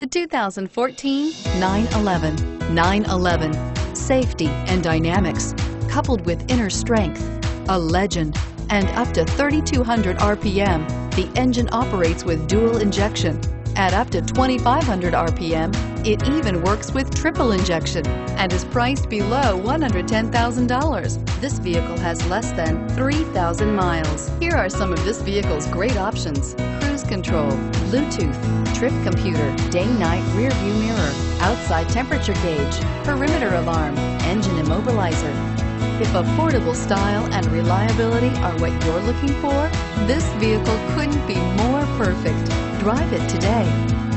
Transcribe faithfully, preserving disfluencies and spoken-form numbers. The two thousand fourteen nine eleven. nine eleven, safety and dynamics, coupled with inner strength, a legend, and up to thirty-two hundred R P M, the engine operates with dual injection. At up to twenty-five hundred R P M, it even works with triple injection and is priced below one hundred ten thousand dollars. This vehicle has less than three thousand miles. Here are some of this vehicle's great options: cruise control, Bluetooth, trip computer, day-night rear view mirror, outside temperature gauge, perimeter alarm, engine immobilizer. If affordable style and reliability are what you're looking for, this vehicle couldn't be more perfect. Drive it today.